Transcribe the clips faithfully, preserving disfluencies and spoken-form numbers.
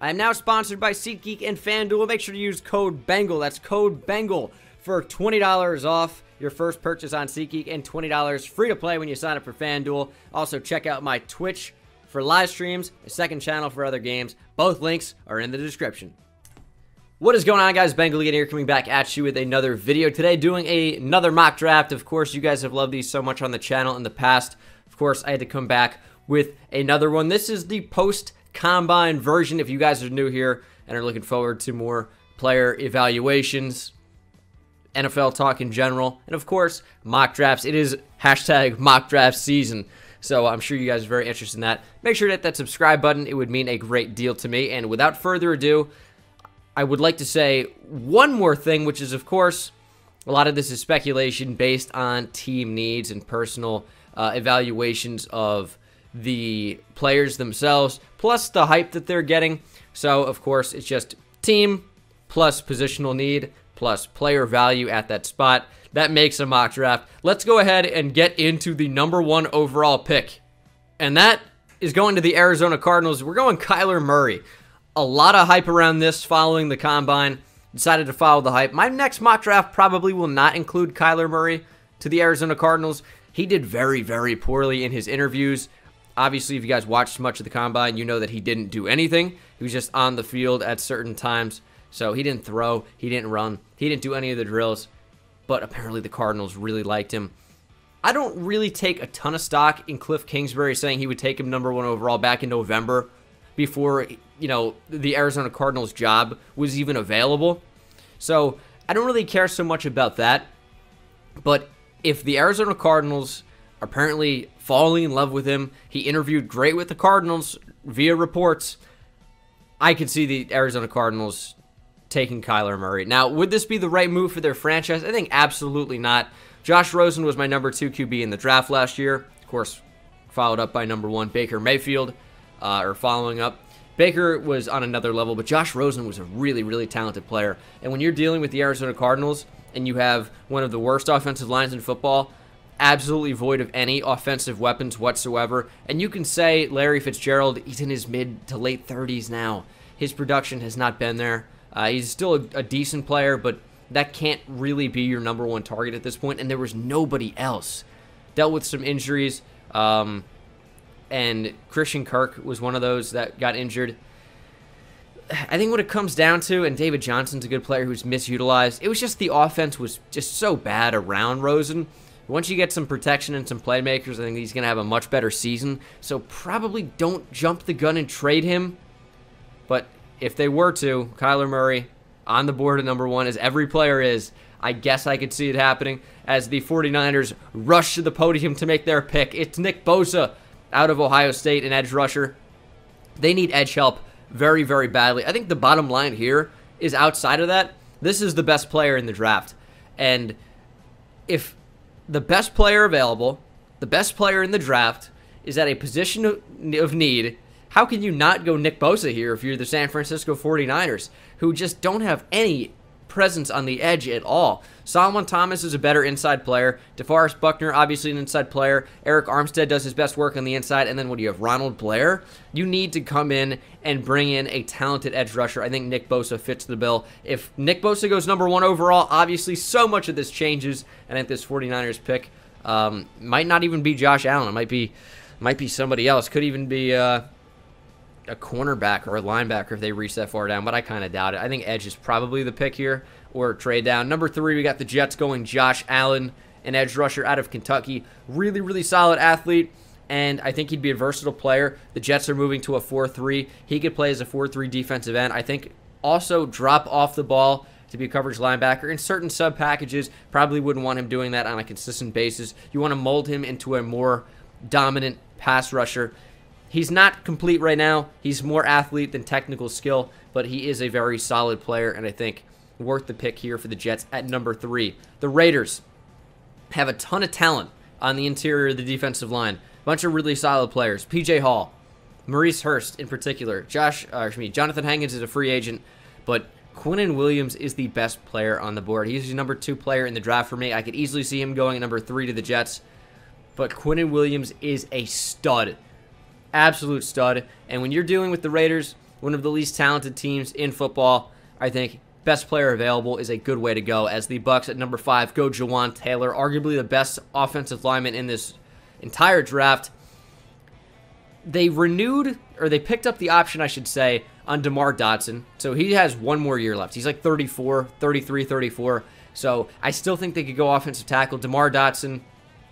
I am now sponsored by SeatGeek and FanDuel. Make sure to use code BENGAL, that's code BENGAL, for twenty dollars off your first purchase on SeatGeek and twenty dollars free to play when you sign up for FanDuel. Also, check out my Twitch for live streams, a second channel for other games. Both links are in the description. What is going on, guys? Bengalina here, coming back at you with another video. Today, doing a, another mock draft. Of course, you guys have loved these so much on the channel in the past. Of course, I had to come back with another one. This is the post-combine version if you guys are new here and are looking forward to more player evaluations, N F L talk in general, and of course, mock drafts. It is hashtag mock draft season, so I'm sure you guys are very interested in that. Make sure to hit that subscribe button. It would mean a great deal to me, and without further ado, I would like to say one more thing, which is, of course, a lot of this is speculation based on team needs and personal uh, evaluations of the players themselves, plus the hype that they're getting. So, of course, it's just team plus positional need plus player value at that spot. That makes a mock draft. Let's go ahead and get into the number one overall pick. And that is going to the Arizona Cardinals. We're going Kyler Murray. A lot of hype around this following the Combine. Decided to follow the hype. My next mock draft probably will not include Kyler Murray to the Arizona Cardinals. He did very, very poorly in his interviews. Obviously, if you guys watched much of the Combine, you know that he didn't do anything. He was just on the field at certain times. So he didn't throw. He didn't run. He didn't do any of the drills. But apparently the Cardinals really liked him. I don't really take a ton of stock in Cliff Kingsbury saying he would take him number one overall back in November, before, you know, the Arizona Cardinals job was even available. So I don't really care so much about that. But if the Arizona Cardinals are apparently falling in love with him, he interviewed great with the Cardinals via reports, I could see the Arizona Cardinals taking Kyler Murray. Now, would this be the right move for their franchise? I think absolutely not. Josh Rosen was my number two Q B in the draft last year. Of course, followed up by number one Baker Mayfield. Uh, or following up. Baker was on another level, but Josh Rosen was a really, really talented player. And when you're dealing with the Arizona Cardinals and you have one of the worst offensive lines in football, absolutely void of any offensive weapons whatsoever, and you can say Larry Fitzgerald, he's in his mid to late thirties now. His production has not been there. Uh, he's still a, a decent player, but that can't really be your number one target at this point, and there was nobody else. Dealt with some injuries, um... and Christian Kirk was one of those that got injured. I think what it comes down to, and David Johnson's a good player who's misutilized, it was just the offense was just so bad around Rosen. Once you get some protection and some playmakers, I think he's going to have a much better season. So probably don't jump the gun and trade him. But if they were to, Kyler Murray on the board at number one, as every player is, I guess I could see it happening as the forty-niners rush to the podium to make their pick. It's Nick Bosa, out of Ohio State, an edge rusher. They need edge help very, very badly. I think the bottom line here is outside of that, this is the best player in the draft. And if the best player available, the best player in the draft, is at a position of need, how can you not go Nick Bosa here if you're the San Francisco forty-niners, who just don't have any presence on the edge at all? Solomon Thomas is a better inside player. DeForest Buckner, obviously an inside player. Eric Armstead does his best work on the inside. And then what do you have? Ronald Blair? You need to come in and bring in a talented edge rusher. I think Nick Bosa fits the bill. If Nick Bosa goes number one overall, obviously so much of this changes. And at this forty-niners pick, um, might not even be Josh Allen. It might be, might be somebody else. Could even be uh, a cornerback or a linebacker if they reach that far down, but I kind of doubt it. I think edge is probably the pick here, or trade down. Number three, we got the Jets going Josh Allen, an edge rusher out of Kentucky. Really, really solid athlete, and I think he'd be a versatile player. The Jets are moving to a four three. He could play as a four three defensive end. I think also drop off the ball to be a coverage linebacker. In certain sub packages, probably wouldn't want him doing that on a consistent basis. You want to mold him into a more dominant pass rusher. He's not complete right now. He's more athlete than technical skill, but he is a very solid player, and I think worth the pick here for the Jets at number three. The Raiders have a ton of talent on the interior of the defensive line. A bunch of really solid players. P J Hall, Maurice Hurst in particular. Josh, uh, excuse me, Jonathan Hankins is a free agent, but Quinnen Williams is the best player on the board. He's the number two player in the draft for me. I could easily see him going at number three to the Jets, but Quinnen Williams is a stud. Absolute stud. And when you're dealing with the Raiders, one of the least talented teams in football. I think best player available is a good way to go. As the Bucs at number five go Jawan Taylor, arguably the best offensive lineman in this entire draft. They renewed, or they picked up the option, I should say, on DeMar Dotson. So he has one more year left. He's like thirty-four, thirty-three, thirty-four. So I still think they could go offensive tackle. DeMar Dotson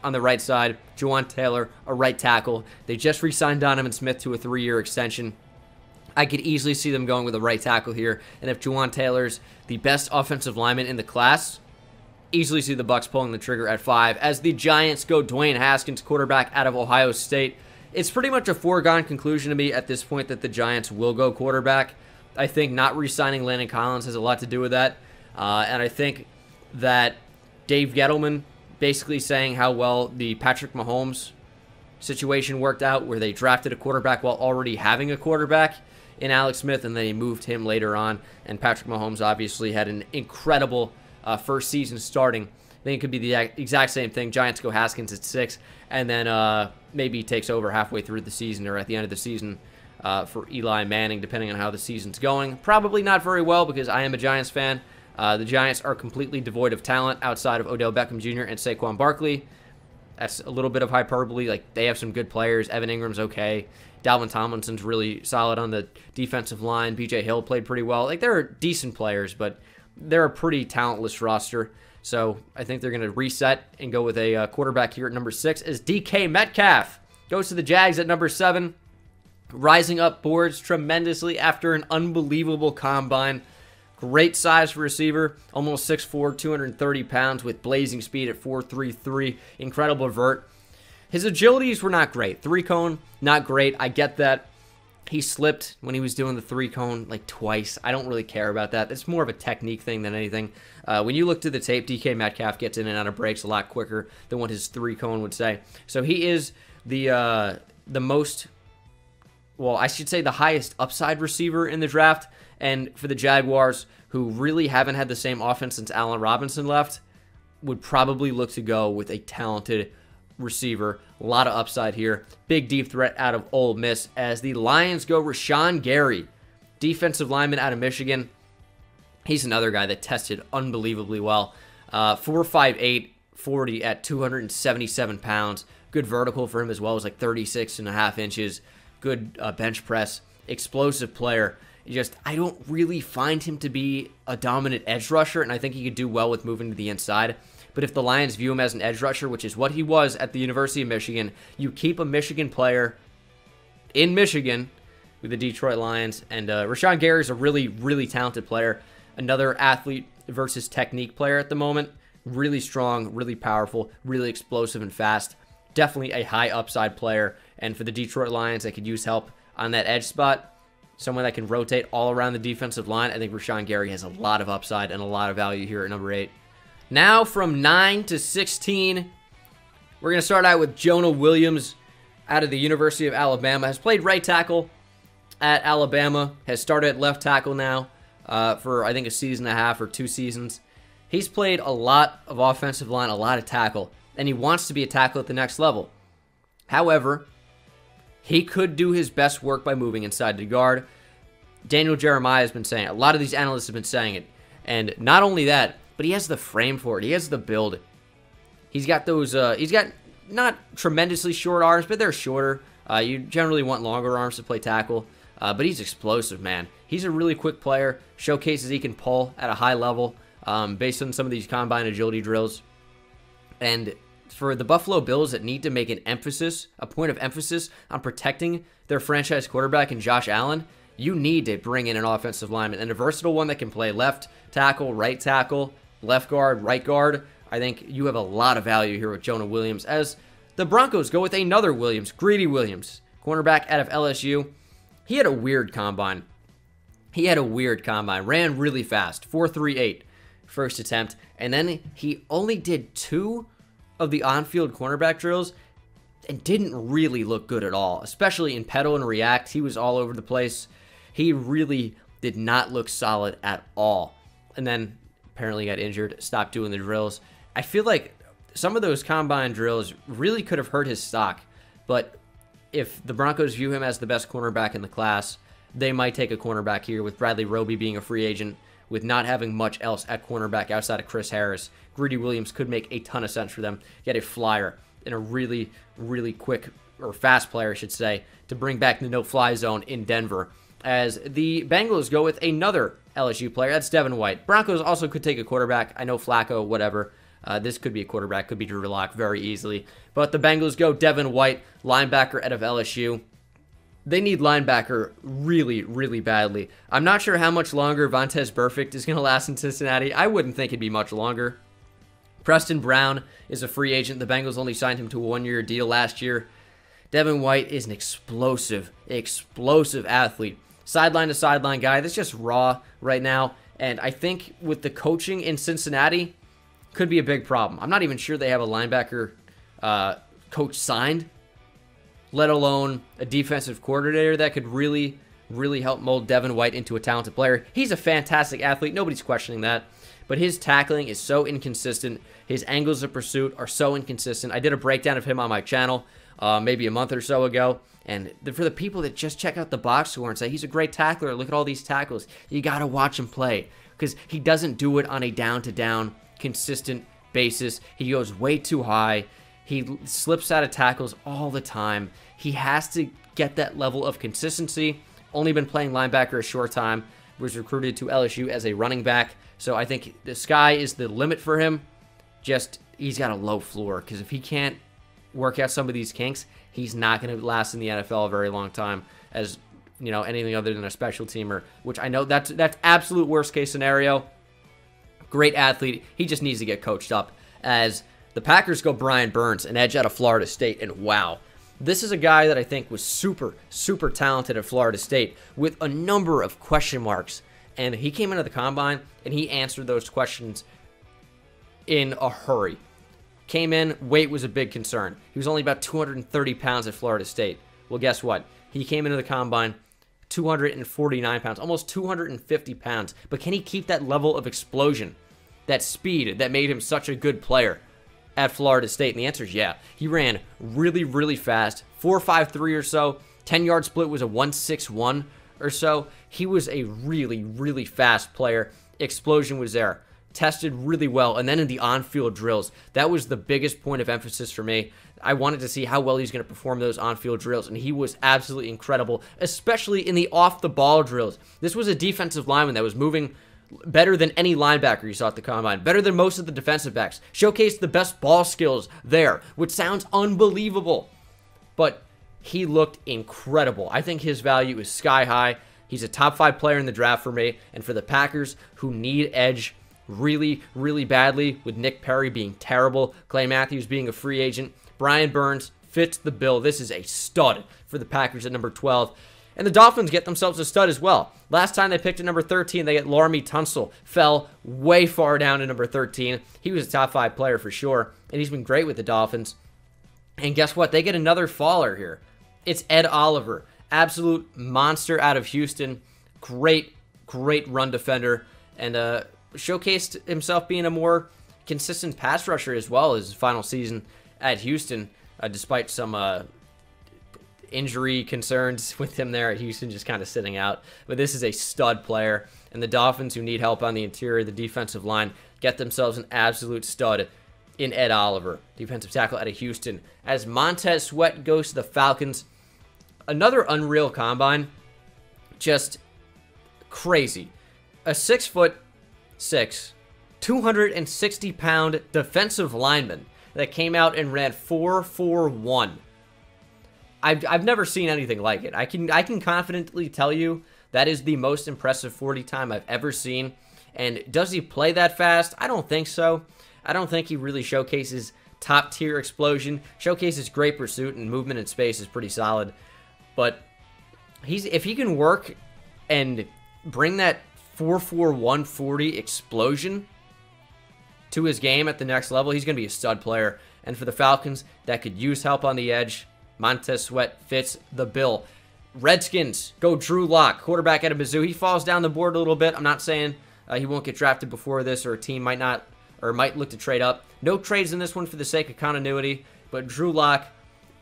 on the right side, Jawan Taylor, a right tackle. They just re-signed Donovan Smith to a three-year extension. I could easily see them going with a right tackle here. And if Jawan Taylor's the best offensive lineman in the class, easily see the Bucs pulling the trigger at five. As the Giants go Dwayne Haskins, quarterback out of Ohio State. It's pretty much a foregone conclusion to me at this point that the Giants will go quarterback. I think not re-signing Landon Collins has a lot to do with that. Uh, and I think that Dave Gettleman basically saying how well the Patrick Mahomes situation worked out, where they drafted a quarterback while already having a quarterback in Alex Smith, and they moved him later on. And Patrick Mahomes obviously had an incredible uh, first season starting. I think it could be the exact same thing. Giants go Haskins at six, and then uh, maybe takes over halfway through the season or at the end of the season uh, for Eli Manning, depending on how the season's going. Probably not very well, because I am a Giants fan. Uh, the Giants are completely devoid of talent outside of Odell Beckham Junior and Saquon Barkley. That's a little bit of hyperbole. Like, they have some good players. Evan Ingram's okay. Dalvin Tomlinson's really solid on the defensive line. B J Hill played pretty well. Like, they're decent players, but they're a pretty talentless roster. So I think they're going to reset and go with a uh, quarterback here at number six. As D K Metcalf goes to the Jags at number seven, rising up boards tremendously after an unbelievable combine. Great size for receiver, almost six foot four, two hundred thirty pounds with blazing speed at four three three. Incredible vert. His agilities were not great. Three cone, not great. I get that. He slipped when he was doing the three cone like twice. I don't really care about that. It's more of a technique thing than anything. Uh, when you look to the tape, D K Metcalf gets in and out of breaks a lot quicker than what his three cone would say. So he is the uh, the most, well, I should say the highest upside receiver in the draft. And for the Jaguars, who really haven't had the same offense since Allen Robinson left, would probably look to go with a talented receiver. A lot of upside here. Big deep threat out of Ole Miss. As the Lions go Rashawn Gary, defensive lineman out of Michigan. He's another guy that tested unbelievably well. Uh, four five, eight forty at two hundred seventy-seven pounds. Good vertical for him as well. It was like thirty-six and a half inches. Good uh, bench press. Explosive player. Just, I don't really find him to be a dominant edge rusher, and I think he could do well with moving to the inside. But if the Lions view him as an edge rusher, which is what he was at the University of Michigan, you keep a Michigan player in Michigan with the Detroit Lions. And uh, Rashawn Gary is a really, really talented player. Another athlete versus technique player at the moment. Really strong, really powerful, really explosive and fast. Definitely a high upside player. And for the Detroit Lions, they could use help on that edge spot. Someone that can rotate all around the defensive line. I think Rashawn Gary has a lot of upside and a lot of value here at number eight. Now from nine to sixteen, we're going to start out with Jonah Williams out of the University of Alabama. Has played right tackle at Alabama. Has started at left tackle now uh, for, I think, a season and a half or two seasons. He's played a lot of offensive line, a lot of tackle, and he wants to be a tackle at the next level. However, he could do his best work by moving inside the guard. Daniel Jeremiah has been saying it. A lot of these analysts have been saying it. And not only that, but he has the frame for it. He has the build. He's got those, uh, he's got not tremendously short arms, but they're shorter. Uh, you generally want longer arms to play tackle. Uh, but he's explosive, man. He's a really quick player. Showcases he can pull at a high level um, based on some of these combine agility drills. And for the Buffalo Bills that need to make an emphasis, a point of emphasis on protecting their franchise quarterback and Josh Allen, you need to bring in an offensive lineman and a versatile one that can play left tackle, right tackle, left guard, right guard. I think you have a lot of value here with Jonah Williams. As the Broncos go with another Williams, Greedy Williams, cornerback out of L S U. He had a weird combine. He had a weird combine. Ran really fast, four three eight first attempt, and then he only did two of the on-field cornerback drills and didn't really look good at all, especially in pedal and react. He was all over the place. He really did not look solid at all. And then apparently got injured, stopped doing the drills. I feel like some of those combine drills really could have hurt his stock, but if the Broncos view him as the best cornerback in the class, they might take a cornerback here with Bradley Roby being a free agent, with not having much else at cornerback outside of Chris Harris. Greedy Williams could make a ton of sense for them. Get a flyer and a really, really quick or fast player, I should say, to bring back the no-fly zone in Denver. As the Bengals go with another L S U player, that's Devin White. Broncos also could take a quarterback. I know Flacco, whatever. Uh, this could be a quarterback, could be Drew Lock very easily. But the Bengals go Devin White, linebacker out of L S U. They need linebacker really, really badly. I'm not sure how much longer Vontaze Burfict is going to last in Cincinnati. I wouldn't think it'd be much longer. Preston Brown is a free agent. The Bengals only signed him to a one-year deal last year. Devin White is an explosive, explosive athlete. Sideline-to-sideline guy that's just raw right now. And I think with the coaching in Cincinnati, could be a big problem. I'm not even sure they have a linebacker uh, coach signed, let alone a defensive coordinator that could really, really help mold Devin White into a talented player. He's a fantastic athlete. Nobody's questioning that. But his tackling is so inconsistent. His angles of pursuit are so inconsistent. I did a breakdown of him on my channel uh, maybe a month or so ago. And the, for the people that just check out the box score and say, he's a great tackler, look at all these tackles, you got to watch him play. Because he doesn't do it on a down-to-down, consistent basis. He goes way too high. He slips out of tackles all the time. He has to get that level of consistency. Only been playing linebacker a short time. Was recruited to L S U as a running back. So I think the sky is the limit for him. Just, he's got a low floor. Because if he can't work out some of these kinks, he's not going to last in the N F L a very long time as, you know, anything other than a special teamer. Which I know that's, that's absolute worst case scenario. Great athlete. He just needs to get coached up. As the Packers go Brian Burns, an edge out of Florida State, and wow. This is a guy that I think was super, super talented at Florida State with a number of question marks. And he came into the combine, and he answered those questions in a hurry. Came in, weight was a big concern. He was only about two hundred thirty pounds at Florida State. Well, guess what? He came into the combine two hundred forty-nine pounds, almost two hundred fifty pounds. But can he keep that level of explosion, that speed that made him such a good player at Florida State? And the answer is yeah. He ran really, really fast. four five three or so. ten-yard split was a one six one or so. He was a really, really fast player. Explosion was there. Tested really well. And then in the on-field drills, that was the biggest point of emphasis for me. I wanted to see how well he's going to perform those on-field drills. And he was absolutely incredible, especially in the off-the-ball drills. This was a defensive lineman that was moving better than any linebacker you saw at the combine, better than most of the defensive backs, showcased the best ball skills there, which sounds unbelievable, but he looked incredible. I think his value is sky high. He's a top five player in the draft for me, and for the Packers who need edge really, really badly, with Nick Perry being terrible, Clay Matthews being a free agent, Brian Burns fits the bill. This is a stud for the Packers at number twelve. And the Dolphins get themselves a stud as well. Last time they picked at number thirteen, they get Laremy Tunsil. Fell way far down to number thirteen. He was a top five player for sure, and he's been great with the Dolphins. And guess what? They get another faller here. It's Ed Oliver, absolute monster out of Houston. Great, great run defender, and uh, showcased himself being a more consistent pass rusher as well as his final season at Houston, uh, despite some... Uh, injury concerns with him there at Houston, just kind of sitting out. But this is a stud player, and the Dolphins, who need help on the interior of the defensive line, get themselves an absolute stud in Ed Oliver, defensive tackle out of Houston. As Montez Sweat goes to the Falcons, another unreal combine, just crazy. A six foot six, two hundred sixty pound defensive lineman that came out and ran four four one. I've, I've never seen anything like it. I can I can confidently tell you that is the most impressive forty time I've ever seen. And does he play that fast? I don't think so. I don't think he really showcases top-tier explosion. Showcases great pursuit and movement in space is pretty solid. But he's if he can work and bring that four four one forty explosion to his game at the next level, he's going to be a stud player. And for the Falcons, that could use help on the edge, Montez Sweat fits the bill. Redskins go Drew Lock, quarterback out of Mizzou. He falls down the board a little bit. I'm not saying uh, he won't get drafted before this, or a team might not, or might look to trade up. No trades in this one for the sake of continuity, but Drew Lock,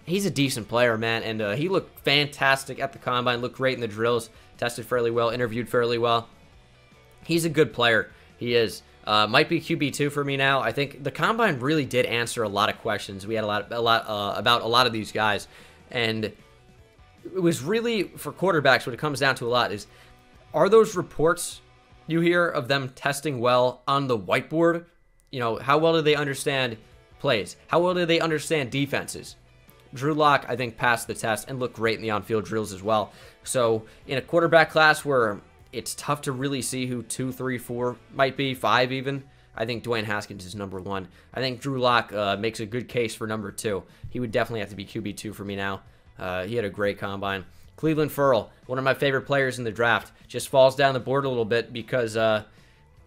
he's a decent player, man, and uh, he looked fantastic at the combine, looked great in the drills. tested fairly well, interviewed fairly well. He's a good player. He is. Uh, might be Q B two for me now. I think the Combine really did answer a lot of questions. We had a lot, a lot uh, about a lot of these guys. And it was really, for quarterbacks, what it comes down to a lot is, are those reports you hear of them testing well on the whiteboard? You know, how well do they understand plays? How well do they understand defenses? Drew Lock, I think, passed the test and looked great in the on-field drills as well. So in a quarterback class where it's tough to really see who two, three, four might be, five even, I think Dwayne Haskins is number one. I think Drew Lock uh, makes a good case for number two. He would definitely have to be Q B two for me now. Uh, he had a great combine. Cleveland Ferrell, one of my favorite players in the draft, just falls down the board a little bit because uh,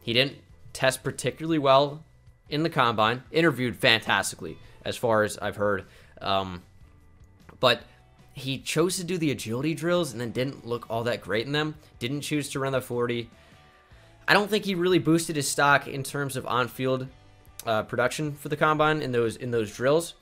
he didn't test particularly well in the combine. Interviewed fantastically, as far as I've heard. Um, but he chose to do the agility drills and then didn't look all that great in them. Didn't choose to run the forty. I don't think he really boosted his stock in terms of on-field uh, production for the combine in those in those drills.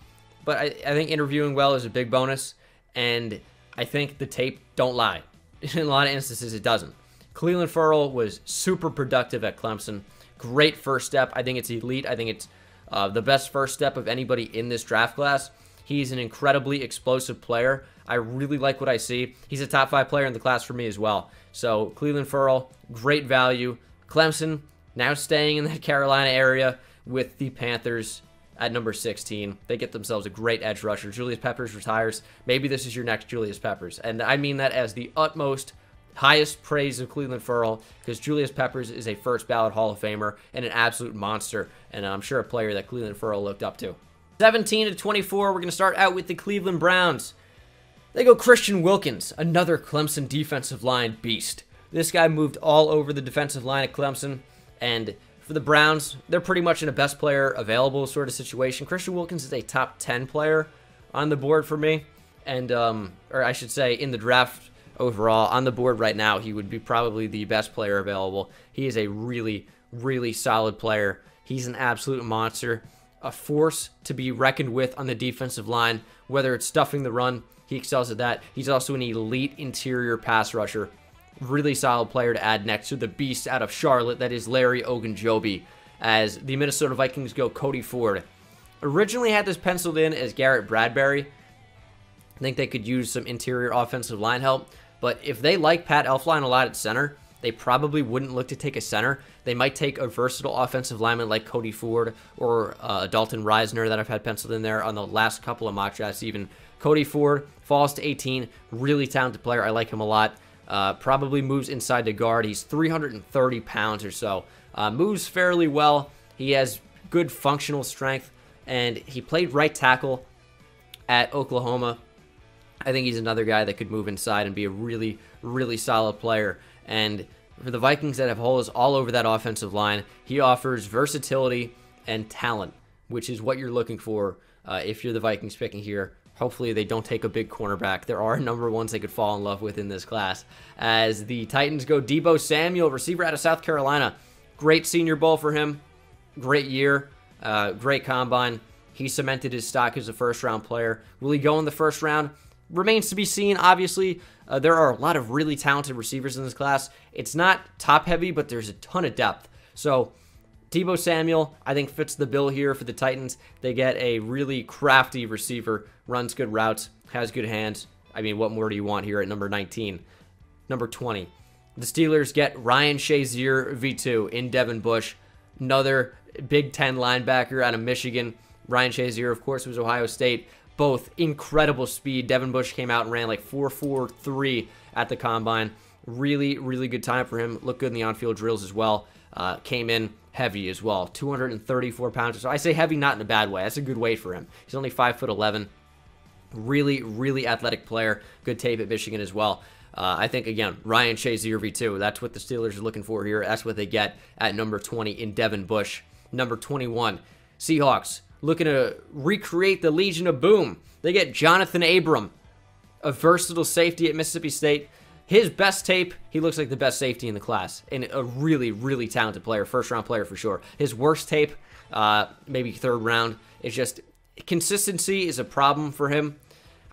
But I, I think interviewing well is a big bonus. And I think the tape don't lie. In a lot of instances, it doesn't. Cleveland Ferrell was super productive at Clemson. Great first step. I think it's elite. I think it's uh, the best first step of anybody in this draft class. He's an incredibly explosive player. I really like what I see. He's a top five player in the class for me as well. So Cleveland Ferrell, great value. Clemson now staying in the Carolina area with the Panthers at number sixteen. They get themselves a great edge rusher. Julius Peppers retires. Maybe this is your next Julius Peppers. And I mean that as the utmost, highest praise of Cleveland Ferrell, because Julius Peppers is a first ballot Hall of Famer and an absolute monster, and I'm sure a player that Cleveland Ferrell looked up to. seventeen to twenty-four, we're going to start out with the Cleveland Browns. They go Christian Wilkins, another Clemson defensive line beast. This guy moved all over the defensive line at Clemson, and for the Browns, they're pretty much in a best player available sort of situation. Christian Wilkins is a top ten player on the board for me. And, um, or I should say, in the draft overall, on the board right now, he would be probably the best player available. He is a really, really solid player. He's an absolute monster, a force to be reckoned with on the defensive line. Whether it's stuffing the run, he excels at that. He's also an elite interior pass rusher. Really solid player to add next to the beast out of Charlotte, that is Larry Ogunjobi, as the Minnesota Vikings go Cody Ford. Originally had this penciled in as Garrett Bradbury. I think they could use some interior offensive line help, but if they like Pat Elflein a lot at center, they probably wouldn't look to take a center. They might take a versatile offensive lineman like Cody Ford or uh, Dalton Reisner that I've had penciled in there on the last couple of mock drafts even. Cody Ford falls to eighteen, really talented player. I like him a lot. Uh, probably moves inside to guard. He's three hundred thirty pounds or so. Uh, moves fairly well. He has good functional strength, and he played right tackle at Oklahoma. I think he's another guy that could move inside and be a really, really solid player. And for the Vikings that have holes all over that offensive line, he offers versatility and talent, which is what you're looking for uh, if you're the Vikings picking here. Hopefully they don't take a big cornerback. There are a number of ones they could fall in love with in this class. As the Titans go Deebo Samuel, receiver out of South Carolina. Great Senior Bowl for him. Great year. Uh, great combine. He cemented his stock as a first-round player. Will he go in the first round? Remains to be seen, obviously. Uh, there are a lot of really talented receivers in this class. It's not top-heavy, but there's a ton of depth. So Deebo Samuel, I think, fits the bill here for the Titans. They get a really crafty receiver, runs good routes, has good hands. I mean, what more do you want here at number nineteen? Number twenty, the Steelers get Ryan Shazier V two in Devin Bush, another Big Ten linebacker out of Michigan. Ryan Shazier, of course, was Ohio State. Both incredible speed. Devin Bush came out and ran like four four three at the Combine. Really, really good time for him. Looked good in the on-field drills as well. Uh, came in heavy as well, two hundred thirty-four pounds. So I say heavy not in a bad way. That's a good weight for him. He's only five foot eleven. Really, really athletic player. Good tape at Michigan as well. Uh, I think, again, Ryan Shazier V two. That's what the Steelers are looking for here. That's what they get at number twenty in Devin Bush. Number twenty-one, Seahawks, looking to recreate the Legion of Boom. They get Jonathan Abram, a versatile safety at Mississippi State. His best tape, he looks like the best safety in the class, and a really, really talented player, first-round player for sure. His worst tape, uh, maybe third round, is just consistency is a problem for him.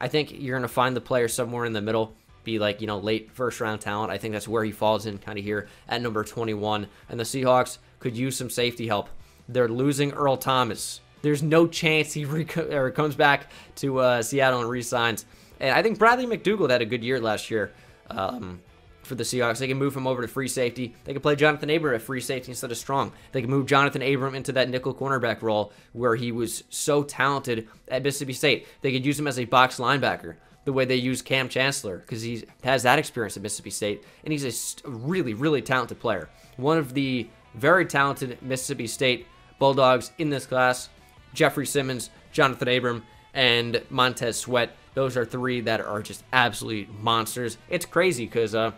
I think you're going to find the player somewhere in the middle. be like, you know, late first round talent. I think that's where he falls in kind of here at number twenty-one. And the Seahawks could use some safety help. They're losing Earl Thomas. There's no chance he rec or comes back to uh, Seattle and re-signs. And I think Bradley McDougall had a good year last year um, for the Seahawks. They can move him over to free safety. They can play Jonathan Abram at free safety instead of strong. They can move Jonathan Abram into that nickel cornerback role where he was so talented at Mississippi State. They could use him as a box linebacker, the way they use Cam Chancellor, because he has that experience at Mississippi State, and he's a really, really talented player. One of the very talented Mississippi State Bulldogs in this class, Jeffrey Simmons, Jonathan Abram, and Montez Sweat. Those are three that are just absolute monsters. It's crazy because uh,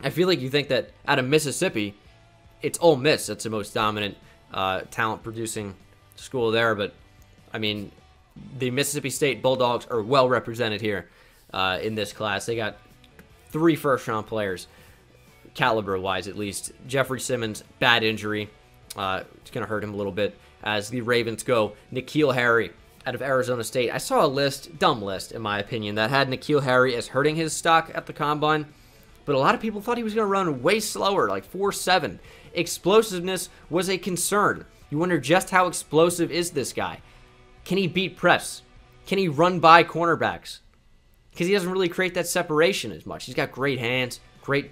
I feel like you think that out of Mississippi, it's Ole Miss that's the most dominant uh, talent-producing school there, but, I mean, the Mississippi State Bulldogs are well represented here uh, in this class. They got three first-round players, caliber-wise at least. Jeffrey Simmons, bad injury. Uh, it's going to hurt him a little bit as the Ravens go. N'Keal Harry out of Arizona State. I saw a list, dumb list, in my opinion, that had N'Keal Harry as hurting his stock at the Combine, but a lot of people thought he was going to run way slower, like four seven. Explosiveness was a concern. You wonder just how explosive is this guy. Can he beat preps? Can he run by cornerbacks? Because he doesn't really create that separation as much. He's got great hands, great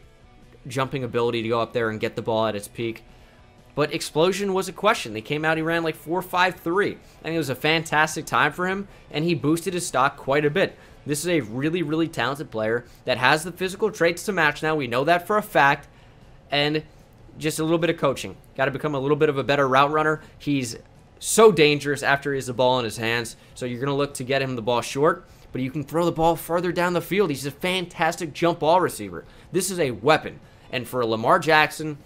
jumping ability to go up there and get the ball at its peak. But explosion was a question. They came out, he ran like four five three. I think it was a fantastic time for him, and he boosted his stock quite a bit. This is a really, really talented player that has the physical traits to match now. We know that for a fact. And just a little bit of coaching. Got to become a little bit of a better route runner. He's so dangerous after he has the ball in his hands. So you're going to look to get him the ball short, but you can throw the ball further down the field. He's a fantastic jump ball receiver. This is a weapon. And for Lamar Jackson,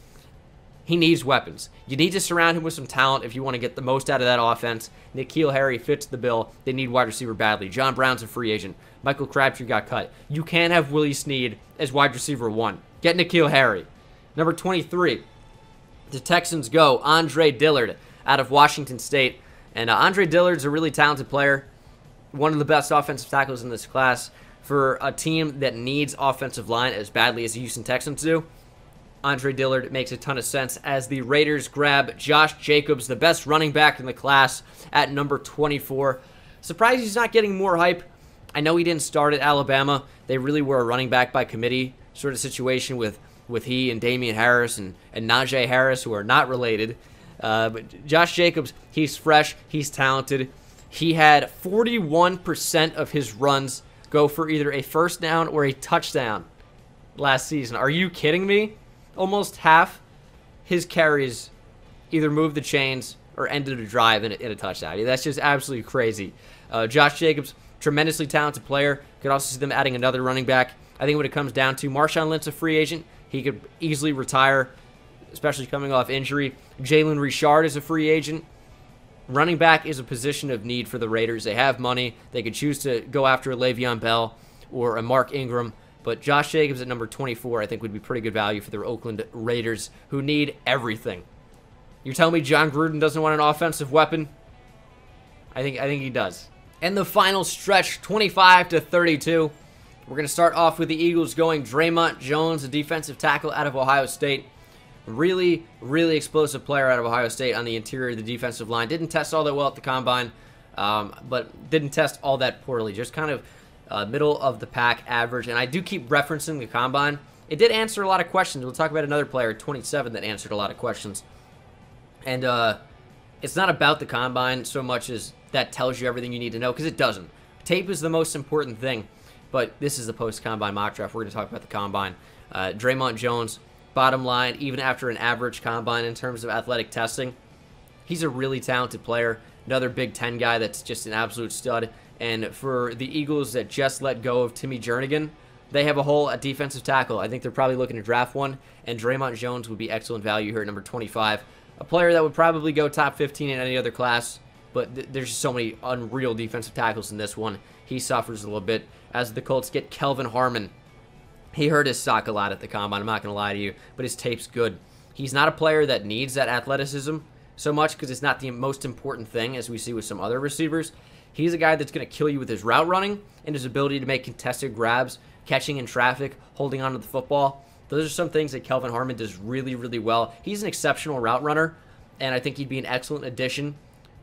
he needs weapons. You need to surround him with some talent if you want to get the most out of that offense. N'Keal Harry fits the bill. They need wide receiver badly. John Brown's a free agent. Michael Crabtree got cut. You can't have Willie Snead as wide receiver one. Get N'Keal Harry. Number twenty-three, the Texans go Andre Dillard out of Washington State. And uh, Andre Dillard's a really talented player, one of the best offensive tackles in this class. For a team that needs offensive line as badly as the Houston Texans do, Andre Dillard makes a ton of sense as the Raiders grab Josh Jacobs, the best running back in the class, at number twenty-four. Surprised he's not getting more hype. I know he didn't start at Alabama. They really were a running back by committee sort of situation with, with he and Damian Harris and, and Najee Harris, who are not related. Uh, but Josh Jacobs, he's fresh, he's talented. He had forty-one percent of his runs go for either a first down or a touchdown last season. Are you kidding me? Almost half his carries either moved the chains or ended a drive in a, in a touchdown. That's just absolutely crazy. Uh, Josh Jacobs, tremendously talented player. Could also see them adding another running back. I think when it comes down to Marshawn Lynch, a free agent, he could easily retire, especially coming off injury. Jalen Richard is a free agent. Running back is a position of need for the Raiders. They have money. They could choose to go after a Le'Veon Bell or a Mark Ingram. But Josh Jacobs at number twenty-four, I think, would be pretty good value for the Oakland Raiders, who need everything. You're telling me John Gruden doesn't want an offensive weapon? I think, I think he does. And the final stretch, twenty-five to thirty-two. We're going to start off with the Eagles going Draymond Jones, a defensive tackle out of Ohio State. Really, really explosive player out of Ohio State on the interior of the defensive line. Didn't test all that well at the Combine, um, but didn't test all that poorly. Just kind of uh, middle of the pack average. And I do keep referencing the Combine. It did answer a lot of questions. We'll talk about another player, twenty-seven, that answered a lot of questions. And uh, it's not about the Combine so much as that tells you everything you need to know, because it doesn't. Tape is the most important thing, but this is the post-Combine mock draft. We're going to talk about the Combine. Uh, Draymond Jones. Bottom line, even after an average Combine in terms of athletic testing, he's a really talented player. Another Big Ten guy that's just an absolute stud. And for the Eagles that just let go of Timmy Jernigan, they have a hole at defensive tackle. I think they're probably looking to draft one, and Draymond Jones would be excellent value here at number twenty-five. A player that would probably go top fifteen in any other class, but th there's just so many unreal defensive tackles in this one. He suffers a little bit as the Colts get Kelvin Harmon. He hurt his stock a lot at the Combine, I'm not going to lie to you, but his tape's good. He's not a player that needs that athleticism so much because it's not the most important thing, as we see with some other receivers. He's a guy that's going to kill you with his route running and his ability to make contested grabs catching in traffic, holding onto the football. Those are some things that Kelvin Harmon does really, really well. He's an exceptional route runner, and I think he'd be an excellent addition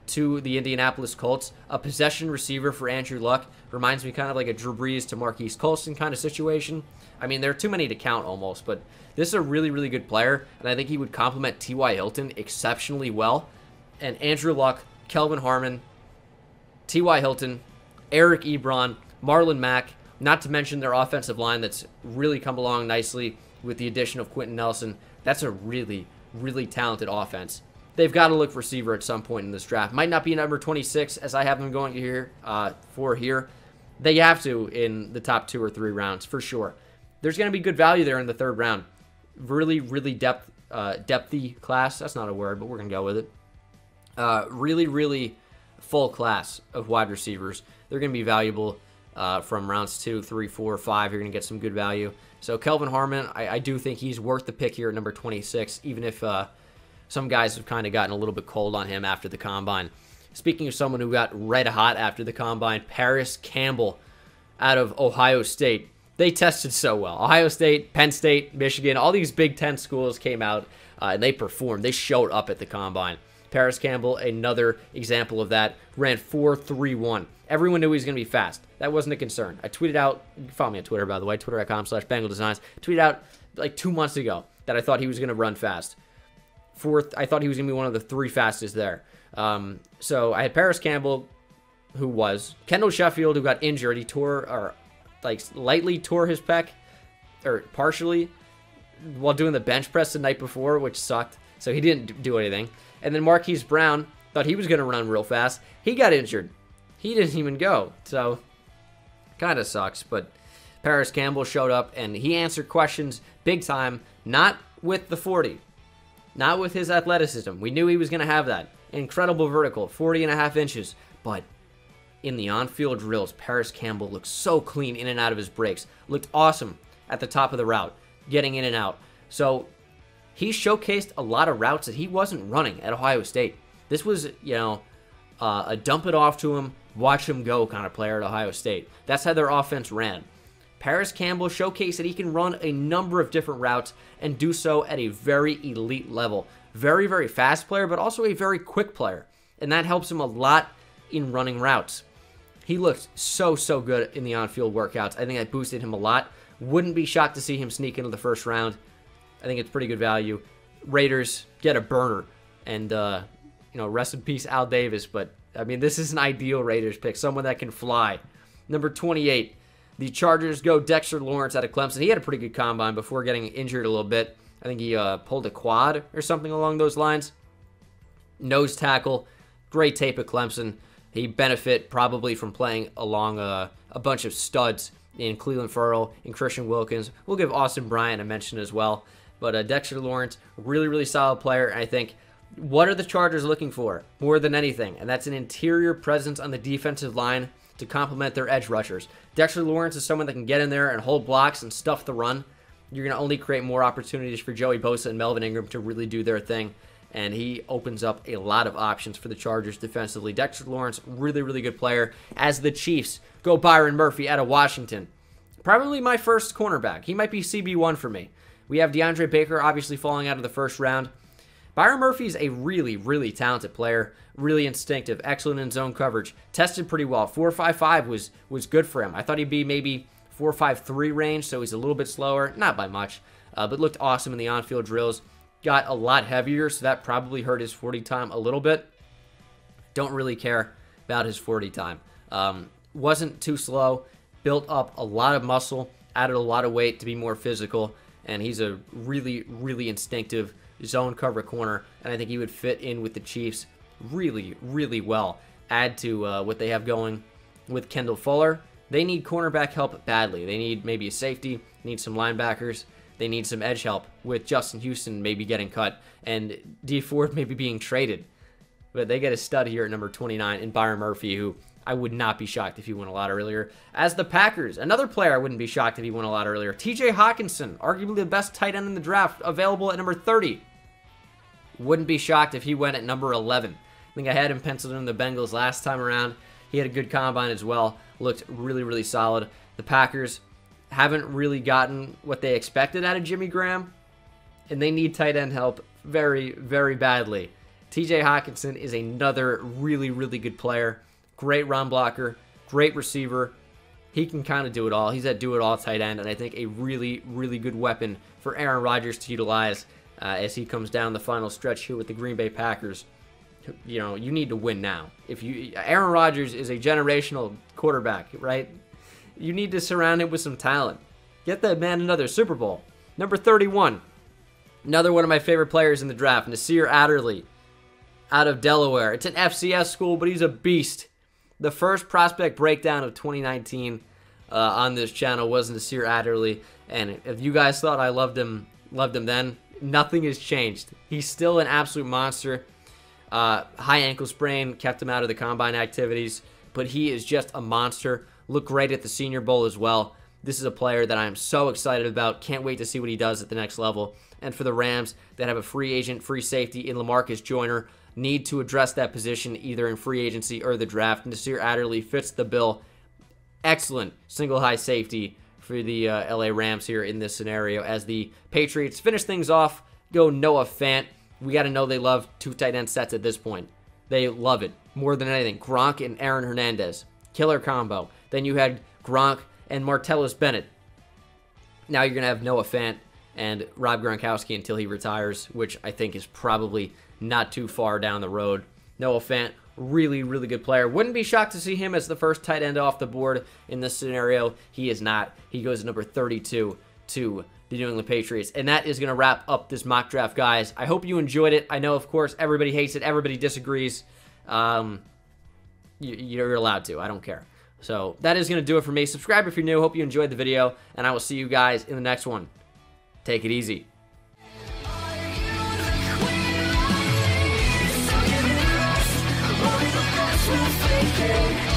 to the Indianapolis Colts. A possession receiver for Andrew Luck reminds me kind of like a Drew Brees to Marquise Colston kind of situation. I mean, there are too many to count almost, but this is a really, really good player, and I think he would complement T Y Hilton exceptionally well. And Andrew Luck, Kelvin Harmon, T Y Hilton, Eric Ebron, Marlon Mack, not to mention their offensive line that's really come along nicely with the addition of Quentin Nelson. That's a really, really talented offense. They've got to look receiver at some point in this draft. Might not be number twenty-six, as I have them going here uh, for here. They have to in the top two or three rounds, for sure. There's going to be good value there in the third round. Really, really depth, uh, depthy class. That's not a word, but we're going to go with it. Uh, really, really full class of wide receivers. They're going to be valuable uh, from rounds two, three, four, five. You're going to get some good value. So Kelvin Harmon, I, I do think he's worth the pick here at number twenty-six, even if... Uh, Some guys have kind of gotten a little bit cold on him after the Combine. Speaking of someone who got red hot after the Combine, Paris Campbell out of Ohio State. They tested so well. Ohio State, Penn State, Michigan, all these Big Ten schools came out uh, and they performed. They showed up at the Combine. Paris Campbell, another example of that, ran four three one. Everyone knew he was going to be fast. That wasn't a concern. I tweeted out, you can follow me on Twitter, by the way, twitter.com slash Bengal Designs. Tweeted out like two months ago that I thought he was going to run fast. Fourth, I thought he was going to be one of the three fastest there. Um, so I had Paris Campbell, who was. Kendall Sheffield, who got injured. He tore, or like lightly tore his pec, or partially, while doing the bench press the night before, which sucked. So he didn't do anything. And then Marquise Brown, thought he was going to run real fast. He got injured. He didn't even go. So kind of sucks. But Paris Campbell showed up, and he answered questions big time, not with the forty. Not with his athleticism. We knew he was going to have that. Incredible vertical, forty and a half inches. But in the on-field drills, Paris Campbell looked so clean in and out of his breaks. Looked awesome at the top of the route, getting in and out. So he showcased a lot of routes that he wasn't running at Ohio State. This was, you know, uh, a dump it off to him, watch him go kind of player at Ohio State. That's how their offense ran. Paris Campbell showcased that he can run a number of different routes and do so at a very elite level. Very, very fast player, but also a very quick player. And that helps him a lot in running routes. He looked so, so good in the on-field workouts. I think that boosted him a lot. Wouldn't be shocked to see him sneak into the first round. I think it's pretty good value. Raiders, get a burner. And, uh, you know, rest in peace, Al Davis. But, I mean, this is an ideal Raiders pick. Someone that can fly. Number twenty-eight. The Chargers go Dexter Lawrence out of Clemson. He had a pretty good Combine before getting injured a little bit. I think he uh, pulled a quad or something along those lines. Nose tackle. Great tape at Clemson. He benefit probably from playing along a, a bunch of studs in Cleveland Ferrell and Christian Wilkins. We'll give Austin Bryant a mention as well. But uh, Dexter Lawrence, really, really solid player. And I think what are the Chargers looking for more than anything? And that's an interior presence on the defensive line to complement their edge rushers. Dexter Lawrence is someone that can get in there and hold blocks and stuff the run. You're going to only create more opportunities for Joey Bosa and Melvin Ingram to really do their thing, and he opens up a lot of options for the Chargers defensively. Dexter Lawrence, really, really good player. As the Chiefs go Byron Murphy out of Washington. Probably my first cornerback. He might be C B one for me. We have DeAndre Baker obviously falling out of the first round. Byron Murphy's a really, really talented player, really instinctive, excellent in zone coverage, tested pretty well. four five five was was good for him. I thought he'd be maybe four five three range, so he's a little bit slower, not by much, uh, but looked awesome in the on-field drills. Got a lot heavier, so that probably hurt his forty time a little bit. Don't really care about his forty time. Um, wasn't too slow, built up a lot of muscle, added a lot of weight to be more physical, and he's a really, really instinctive zone cover corner, and I think he would fit in with the Chiefs really, really well. Add to uh, what they have going with Kendall Fuller. They need cornerback help badly. They need maybe a safety, need some linebackers, they need some edge help with Justin Houston maybe getting cut, and Dee Ford maybe being traded. But they get a stud here at number twenty-nine in Byron Murphy, who I would not be shocked if he went a lot earlier. As the Packers, another player I wouldn't be shocked if he went a lot earlier. T J Hockenson, arguably the best tight end in the draft, available at number thirty. Wouldn't be shocked if he went at number eleven. I think I had him penciled in the Bengals last time around. He had a good Combine as well. Looked really, really solid. The Packers haven't really gotten what they expected out of Jimmy Graham, and they need tight end help very, very badly. T J Hockenson is another really, really good player. Great run blocker, great receiver. He can kind of do it all. He's that do-it-all tight end, and I think a really, really good weapon for Aaron Rodgers to utilize uh, as he comes down the final stretch here with the Green Bay Packers. You know, you need to win now. If you, Aaron Rodgers is a generational quarterback, right? You need to surround him with some talent. Get that man another Super Bowl. Number thirty-one, another one of my favorite players in the draft, Nasir Adderley out of Delaware. It's an F C S school, but he's a beast. The first prospect breakdown of twenty nineteen uh, on this channel was Nasir Adderley, and if you guys thought I loved him, loved him then, nothing has changed. He's still an absolute monster. Uh, high ankle sprain kept him out of the combine activities, but he is just a monster. Looked great at the Senior Bowl as well. This is a player that I'm so excited about. Can't wait to see what he does at the next level. And for the Rams that have a free agent, free safety in LaMarcus Joyner, need to address that position either in free agency or the draft. Nasir Adderley fits the bill. Excellent single high safety for the uh, L A Rams here in this scenario. As the Patriots finish things off, go Noah Fant. We got to know they love two tight end sets at this point. They love it more than anything. Gronk and Aaron Hernandez. Killer combo. Then you had Gronk and Martellus Bennett. Now you're going to have Noah Fant and Rob Gronkowski until he retires, which I think is probably not too far down the road. Noah Fant, really, really good player. Wouldn't be shocked to see him as the first tight end off the board in this scenario. He is not. He goes number thirty-two to the New England Patriots. And that is going to wrap up this mock draft, guys. I hope you enjoyed it. I know, of course, everybody hates it. Everybody disagrees. Um, you, you're allowed to. I don't care. So that is going to do it for me. Subscribe if you're new. Hope you enjoyed the video. And I will see you guys in the next one. Take it easy. We'll